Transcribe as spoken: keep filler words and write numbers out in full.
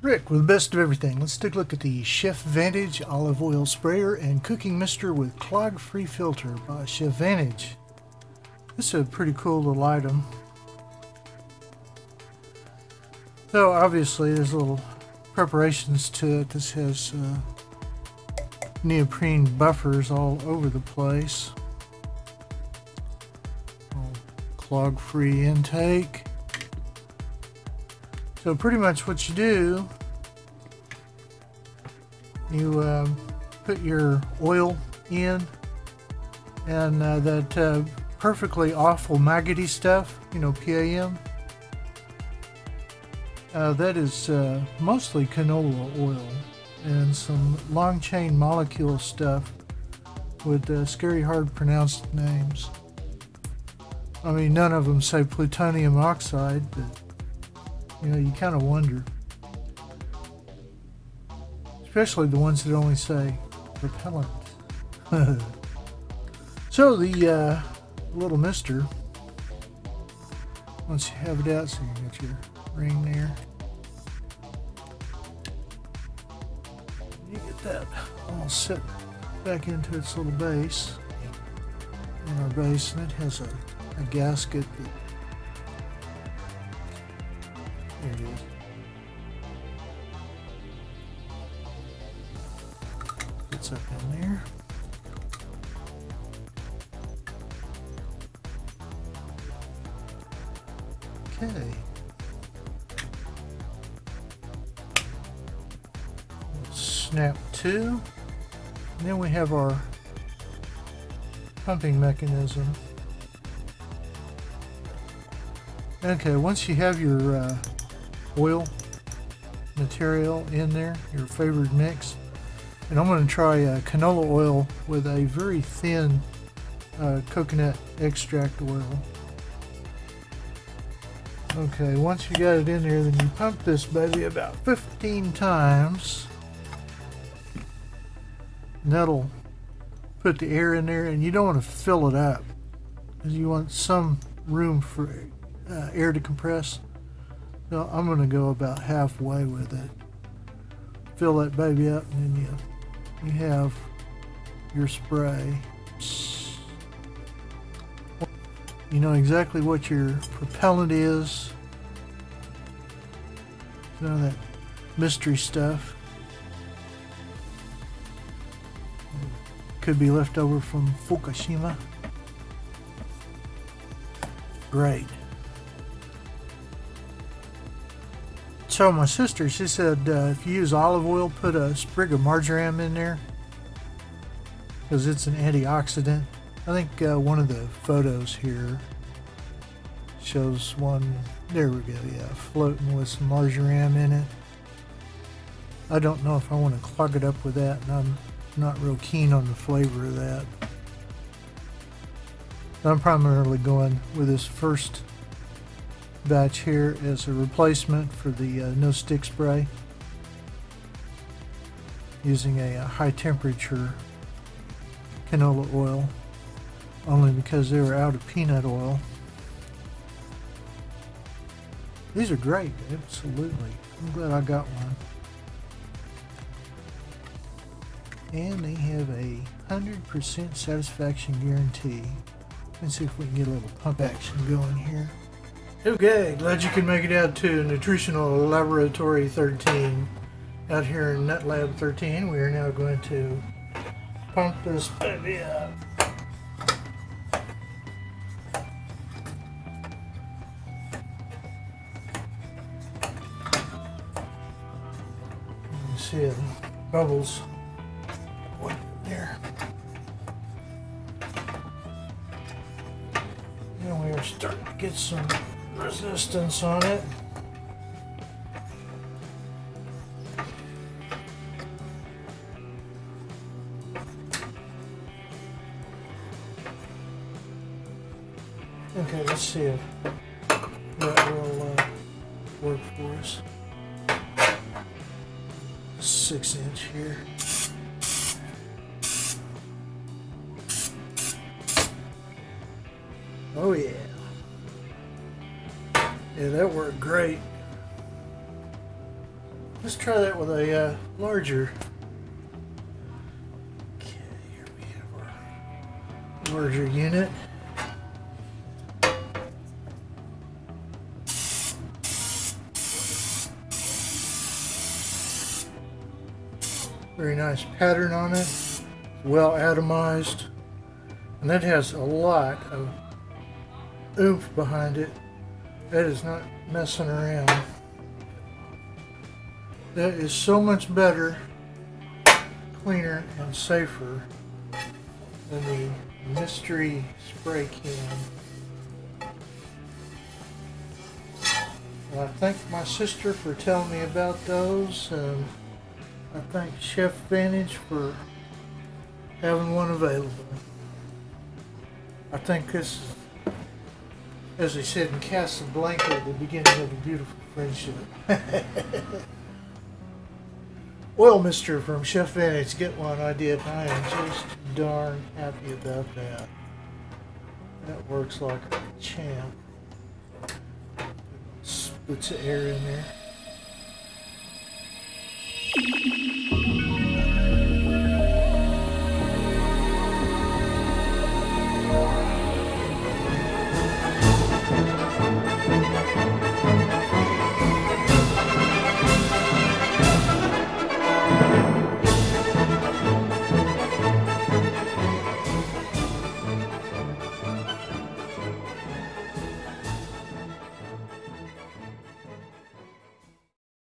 Rick, with the best of everything, let's take a look at the Chef Vantage Olive Oil Sprayer and Cooking Mister with Clog-Free Filter by Chef Vantage. This is a pretty cool little item. So obviously there's little preparations to it. This has uh, neoprene buffers all over the place. Clog-free intake. So pretty much what you do, you uh, put your oil in, and uh, that uh, perfectly awful maggoty stuff, you know, P A M, uh, that is uh, mostly canola oil and some long chain molecule stuff with uh, scary hard pronounced names. I mean, none of them say plutonium oxide, but you know, you kind of wonder, especially the ones that only say repellent. So the uh, little mister, once you have it out, so you can get your ring there, you get that all set back into its little base, in our base, and it has a, a gasket that There it is. It's up in there. Okay. Let's snap two. And then we have our pumping mechanism. Okay, once you have your uh, oil material in there, your favorite mix, and I'm going to try uh, canola oil with a very thin uh, coconut extract oil. Okay, once you got it in there, then you pump this baby about fifteen times, and that'll put the air in there, and you don't want to fill it up because you want some room for uh, air to compress. No, I'm going to go about halfway with it. Fill that baby up, and then you, you have your spray. You know exactly what your propellant is. None of that mystery stuff. Could be left over from Fukushima. Great. So my sister, she said, uh, if you use olive oil, put a sprig of marjoram in there because it's an antioxidant. I think uh, one of the photos here shows one. There we go, yeah, floating with some marjoram in it. I don't know if I want to clog it up with that, and I'm not real keen on the flavor of that. I'm primarily going with this first batch here as a replacement for the uh, no stick spray, using a, a high temperature canola oil, only because they were out of peanut oil. These are great, absolutely. I'm glad I got one. And they have a one hundred percent satisfaction guarantee. Let's see if we can get a little pump action going here. Okay, glad you could make it out to Nutritional Laboratory thirteen out here in Nut Lab thirteen. We are now going to pump this baby up. You can see it bubbles right there. And we We're starting to get some resistance on it. Okay, let's see if that will uh, work for us. Six inch here. Oh yeah. Yeah, that worked great. Let's try that with a uh, larger. Okay, here we have our larger unit. Very nice pattern on it. It's well atomized. And that has a lot of oomph behind it. That is not messing around. That is so much better, cleaner, and safer than the mystery spray can. Well, I thank my sister for telling me about those. Um, I thank Chef Vantage for having one available. I think this, as they said in Casablanca, the beginning of a beautiful friendship. Well, mister, from Chef Vantage, get one idea. I am just darn happy about that. That works like a champ. Puts the air in there. Thank you.